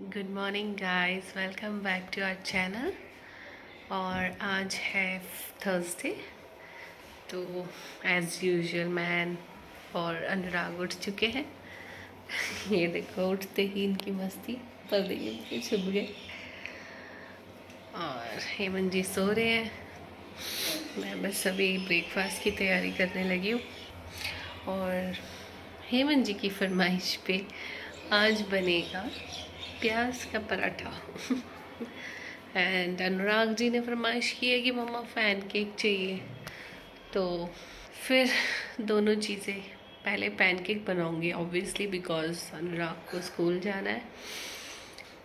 Good morning guys, welcome back to our channel. और आज है थर्सडे, तो एज़ यूजुअल मैं और अनुराग उठ चुके हैं। ये देखो, उठते ही इनकी मस्ती पर देखिए छुप गए। और हेमंत जी सो रहे हैं, मैं बस अभी ब्रेकफास्ट की तैयारी करने लगी हूँ। और हेमंत जी की फरमाइश पे आज बनेगा प्याज का पराठा। एंड अनुराग जी ने फरमाइश की है कि मम्मा पैन केक चाहिए, तो फिर दोनों चीज़ें, पहले पैन केक बनाऊँगी ऑब्वियसली, बिकॉज अनुराग को स्कूल जाना है।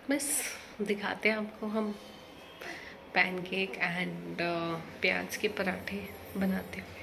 बस दिखाते हैं आपको हम पैन केक एंड प्याज के पराठे बनाते हुए।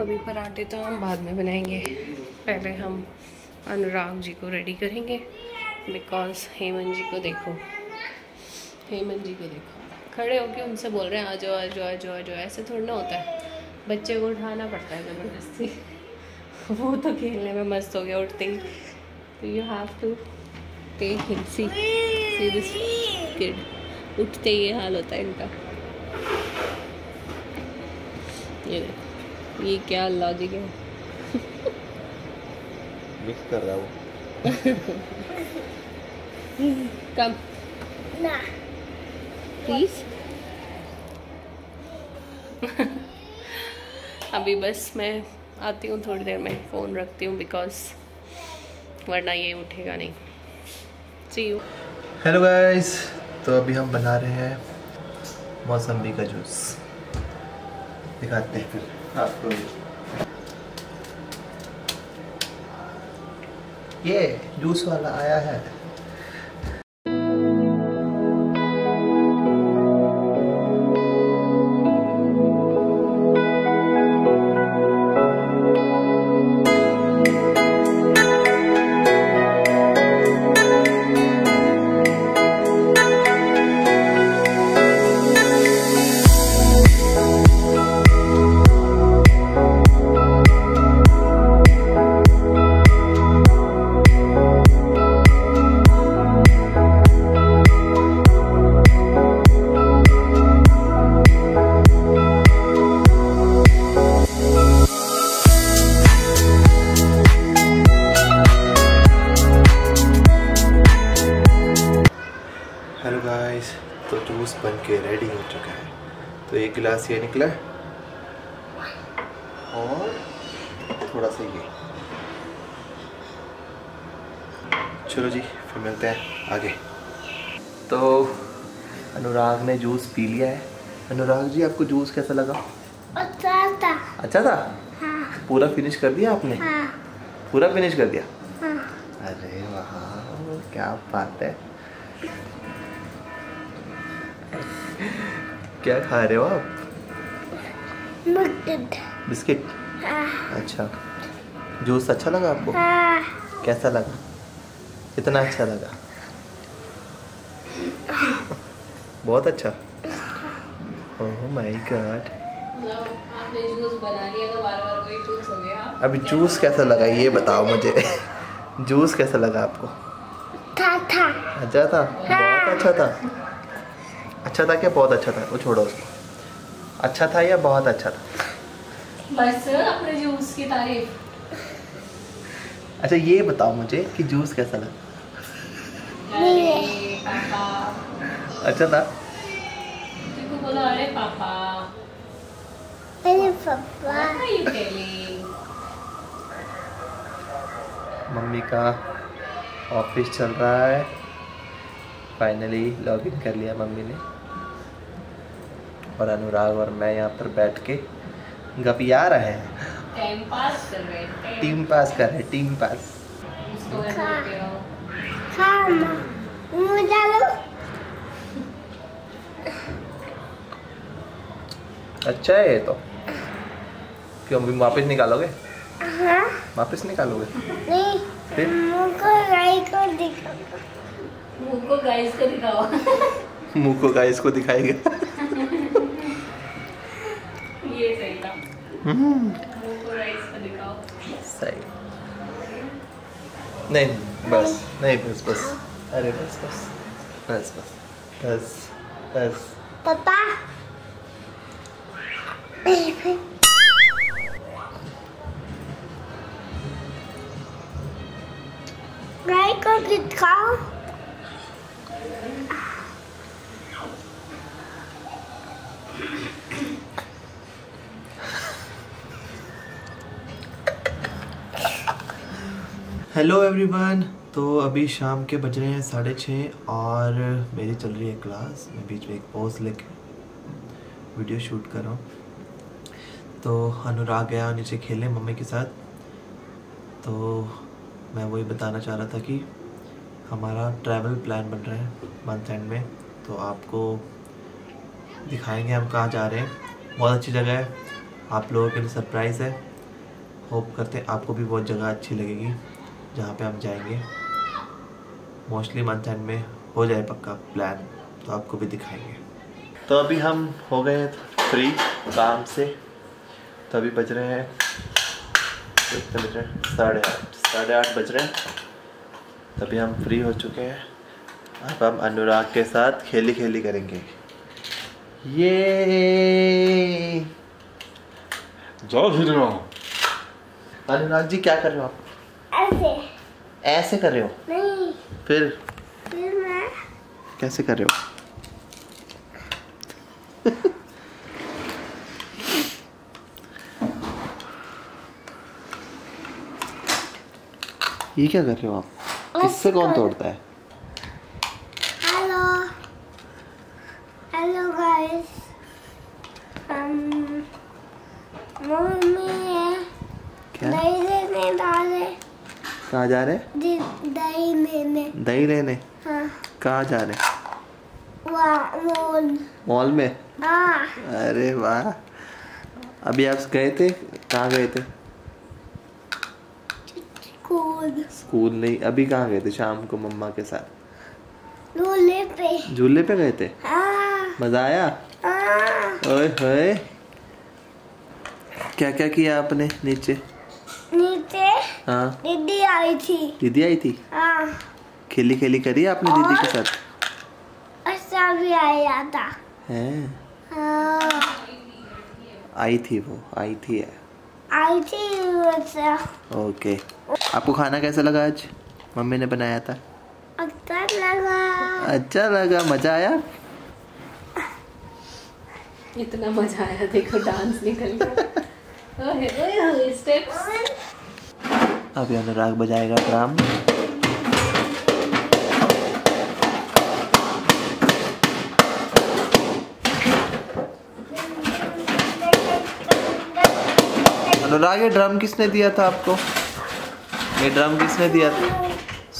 अभी पराठे तो हम बाद में बनाएंगे, पहले हम अनुराग जी को रेडी करेंगे। बिकॉज हेमंत जी को देखो खड़े होके उनसे बोल रहे हैं आ जाओ आ जाओ आ जाओ आ जाओ। ऐसे थोड़ा ना होता है, बच्चे को उठाना पड़ता है ज़बरदस्ती। वो तो खेलने में मस्त हो गया उठते ही। तो you have to take him, see this kid, उठते ही हाल होता है इनका। ये देखो, ये क्या लॉजिक है। मिक्स कर रहा वो। कम ना प्लीज। अभी बस मैं आती हूँ, थोड़ी देर में फ़ोन रखती हूँ बिकॉज वरना ये उठेगा नहीं। सी यू। हेलो गाइस, तो अभी हम बना रहे हैं मौसम्बी का जूस, दिखाते हैं फिर आपको। ये जूस वाला आया है। तो जूस बन के रेडी हो चुका है। तो एक गिलास ये निकला और थोड़ा सा ये। चलो जी, फिर मिलते हैं आगे। तो अनुराग ने जूस पी लिया है। अनुराग जी, आपको जूस कैसा लगा? अच्छा था। हाँ। पूरा फिनिश कर दिया आपने? हाँ। पूरा फिनिश कर दिया? हाँ। अरे वाह, क्या बात है। क्या खा रहे हो आप? बिस्किट। अच्छा, जूस अच्छा लगा आपको? कैसा लगा? कितना अच्छा लगा? बहुत अच्छा। ओह माय गॉड, आपने जूस बना लिया तो बार-बार वही जूस हो गया। अभी जूस कैसा लगा ये बताओ मुझे। जूस कैसा लगा आपको? था। अच्छा था? बहुत अच्छा था। अच्छा था क्या बहुत अच्छा था? वो छोड़ो उसको। अच्छा था या बहुत अच्छा था? बस अपने जूस की तारीफ। अच्छा ये बताओ मुझे कि जूस कैसा लगा? पापा। अच्छा था? देखो बोला अरे पापा। अरे पापा। मम्मी का ऑफिस चल रहा है, फाइनली लॉग इन कर लिया मम्मी ने, और अनुराग और मैं यहाँ पर बैठ के गपिया रहे हैं, टाइम पास कर रहे हैं, टीम पास कर रहे हैं, टीम पास। अच्छा है ये तो। क्यों अभी वापस निकालोगे? हाँ। वापस निकालोगे? नहीं। फिर? मुँह को गाइस को दिखाओ। मुँह को गाइस को दिखाएगा। ये सही था। सही। नहीं बस। अरे बस। पापा। गाय को दिखाओ। हेलो एवरीवन, तो अभी शाम के बज रहे हैं 6:30 और मेरी चल रही है क्लास। मैं बीच में एक पॉज लेके वीडियो शूट कर रहा हूँ। तो अनुराग गया नीचे खेलने मम्मी के साथ, तो मैं वही बताना चाह रहा था कि हमारा ट्रैवल प्लान बन रहा है मंथ एंड में, तो आपको दिखाएंगे हम कहाँ जा रहे हैं। बहुत अच्छी जगह है, आप लोगों के लिए सरप्राइज़ है। होप करते हैं आपको भी बहुत जगह अच्छी लगेगी जहाँ पे हम जाएंगे। मोस्टली मंथ एंड में हो जाए पक्का प्लान, तो आपको भी दिखाएंगे। तो अभी हम हो गए फ्री काम से, तो अभी बज रहे हैं कितने बज रहे हैं 8:30 बज रहे हैं। तभी हम फ्री हो चुके हैं, अब हम अनुराग के साथ खेली करेंगे। ये जाओ फिर अनुराग जी, क्या कर रहे हो आप? ऐसे कर रहे हो? नहीं। फिर मैं कैसे कर रहे हो? ये क्या कर रहे हो आप? इससे कौन तोड़ता है? हेलो गाइस, मम्मी है क्या? कहाँ जा रहे? दही लेने। हाँ। कहाँ जा रहे? मॉल में। हाँ। अरे वाह, अभी आप गए थे, कहाँ गए थे? स्कूल नहीं, अभी कहाँ गए थे? शाम को मम्मा के साथ झूले पे गए थे। हाँ। मजा आया? हाँ। ओए होए, क्या किया आपने नीचे? हाँ। दीदी आई थी। हाँ। खेली करी आपने दीदी के साथ? अच्छा भी आया था। हैं? हाँ। आई थी। अच्छा। ओके, आपको खाना कैसा लगा आज? मम्मी ने बनाया था। अच्छा लगा। मजा आया? इतना मजा आया, देखो डांस निकल गया। ओए स्टेप्स। अभी अनुराग बजाएगा ड्राम। अनुराग, ये ड्रम किसने दिया था आपको? ये ड्रम किसने दिया था?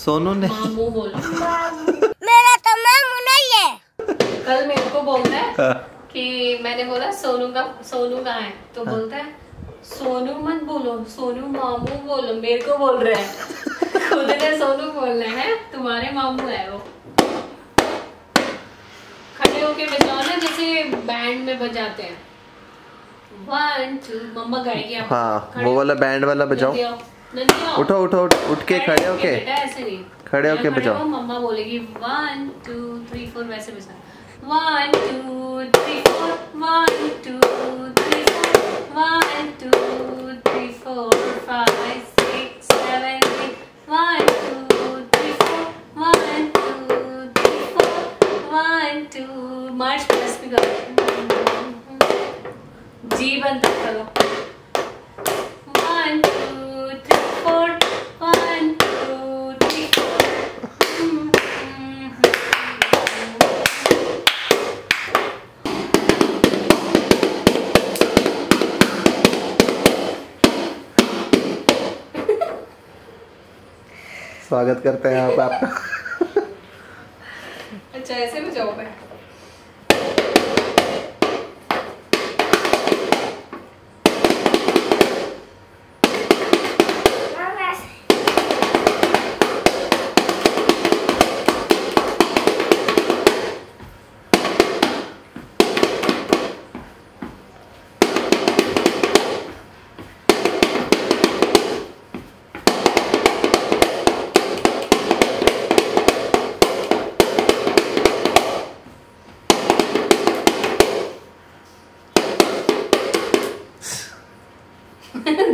सोनू ने। मामू बोलो। मेरा तो मामू नहीं है। कल मेरे को बोलता है कि मैंने बोला सोनू का है, तो बोलता है सोनू मत बोलो, सोनू मामू बोलो। मेरे को बोल रहे हैं, खुद ने सोनू बोलना है, तुम्हारे मामू है वो। खड़े होके बजाओ ना, जैसे बैंड में बजाते हैं। 1 2 मम्मा गाएगी आप। हाँ, वो वाला बैंड वाला बजाओ। उठो उठ के खड़े होके। ऐसे नहीं, खड़े होके बजाओ। मम्मा बोलेगी 1 2 3 4 वैसे बजाओ। 1 2 3 4 1 2 3 4 मार्च प्लस भी करो, जीवन तक करो। 1 2 3 4 स्वागत करते हैं आप आपका। अच्छा ऐसे में जाओ भाई।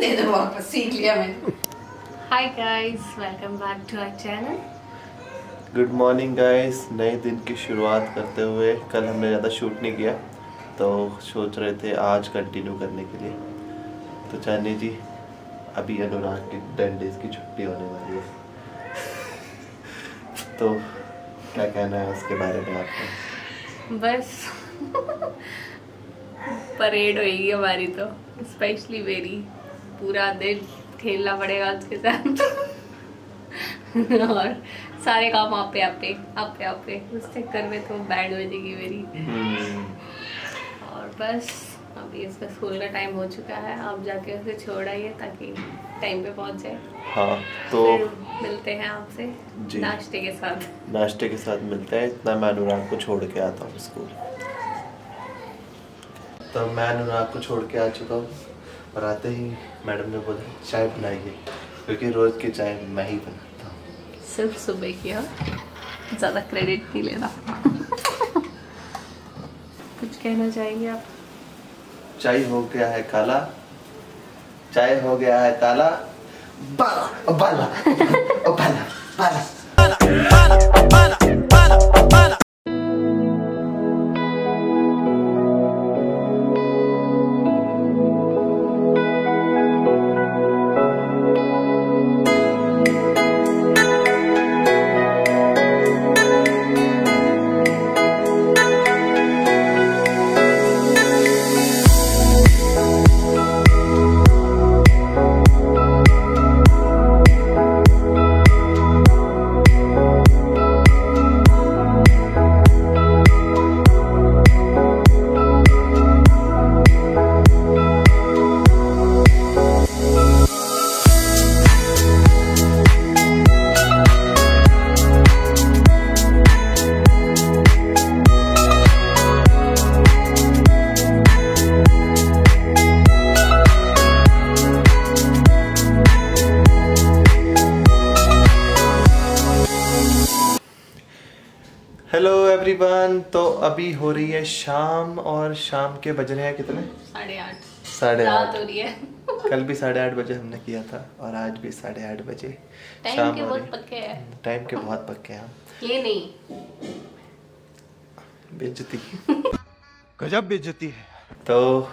दे दो वापस, सीख लिया मैंने। Hi guys, welcome back to our channel. Good morning guys, नए दिन की शुरुआत करते हुए। कल हमने ज़्यादा शूट नहीं किया तो सोच रहे थे आज कंटिन्यू करने के लिए। तो चांदनी जी, अभी अनुराग की 10 डेज की छुट्टी होने वाली है, तो क्या कहना है उसके बारे में आपको? बस परेड होगी हमारी, तो स्पेशली मेरी। पूरा दिन खेलना पड़ेगा उसके साथ और सारे काम आपे आपे उस चक्कर में तो बैड हो जाएगी मेरी। और बस अभी इसका स्कूल का टाइम हो चुका है, आप जाके उसे छोड़ आइए ताकि टाइम पे पहुँच जाए। हाँ, तो मिलते हैं आपसे नाश्ते के साथ। नाश्ते के साथ मिलते हैं। इतना मैं अनुराग को छोड़ के आता हूँ स्कूल। तो मैं अनुराग को छोड़ के आ चुका हूँ और आते ही मैडम ने बोला चाय बनाइए, क्योंकि रोज़ की चाय मैं ही बनाता हूँ। सिर्फ सुबह की, ज़्यादा क्रेडिट नहीं लेना। कुछ कहना चाहेंगे आप? चाय हो गया है काला, चाय हो गया है काला, बाला बाला बाला बाला बाला बाला बाला बाला। हेलो एवरीवन, तो अभी हो रही है शाम, और शाम के बज रहे हैं कितने? 8:30। 8:30 हो रही है। कल भी 8:30 बजे हमने किया था और आज भी 8:30 बजे। टाइम के बहुत पक्के हैं। टाइम के बहुत पक्के हैं हम। ये नहीं, बेइज्जती, गजब बेइज्जती है। तो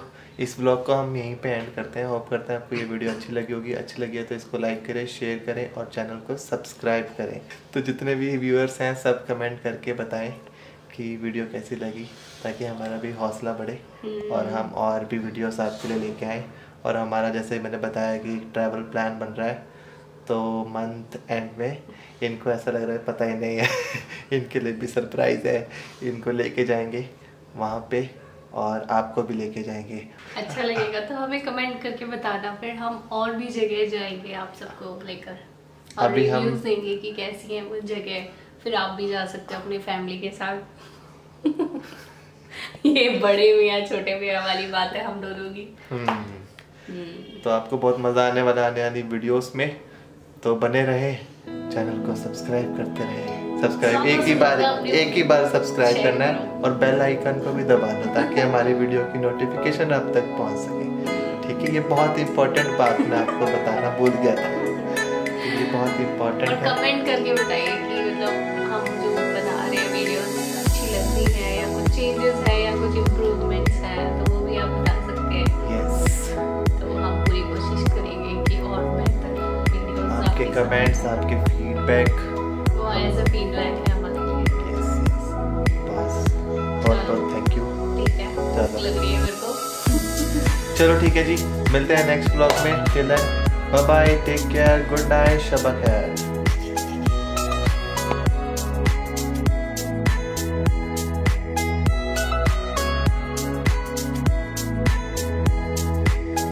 इस ब्लॉग को हम यहीं पे एंड करते हैं। होप करते हैं आपको ये वीडियो अच्छी लगी होगी। अच्छी लगी है तो इसको लाइक करें, शेयर करें और चैनल को सब्सक्राइब करें। तो जितने भी व्यूअर्स हैं सब कमेंट करके बताएं कि वीडियो कैसी लगी, ताकि हमारा भी हौसला बढ़े और हम और भी वीडियोस आपके लिए लेके आएँ। और हमारा, जैसे मैंने बताया कि ट्रैवल प्लान बन रहा है, तो मंथ एंड में इनको ऐसा लग रहा है पता ही नहीं है इनके लिए भी सरप्राइज़ है। इनको लेके जाएंगे वहाँ पर और आपको भी लेके जाएंगे। अच्छा लगेगा तो हमें कमेंट करके बताना, फिर हम और भी जगह जाएंगे आप सबको लेकर, और रिव्यूज देंगे कि कैसी है वो जगह। फिर आप भी जा सकते हो अपनी फैमिली के साथ ये बड़े मियाँ छोटे मियाँ वाली बात है हम दोनों की। तो आपको बहुत मजा आने वाला आने वाली वीडियोस में, तो बने रहे। चैनल को सब्सक्राइब करते रहे। सब्सक्राइब एक ही बार सब्सक्राइब करना है और बेल आइकन को भी दबाना, ताकि हमारी वीडियो की नोटिफिकेशन आप तक पहुंच सके। ये बहुत इम्पोर्टेंट बात मैं आपको बताना भूल गया था, ये बहुत इम्पोर्टेंट है। कमेंट करके बताइए कि मतलब हम जो बना रहे हैं वीडियोस अच्छी लग रही है या कुछ चेंजेस है या कुछ इम्प्रूवमेंट्स है तो वो भी आप बता सकते हैं। यस, तो हम पूरी कोशिश करेंगे कि और बेहतर वीडियोस आपके कमेंट्स आपके फीडबैक वो एज अ फीडबैक है हमारे लिए। यस यस, बस बहुत बहुत थैंक यू। ठीक है, चलो लग रही है मेरे को। चलो ठीक है जी, मिलते हैं नेक्स्ट ब्लॉग में। Till then bye bye, take care, good night, शब खैर।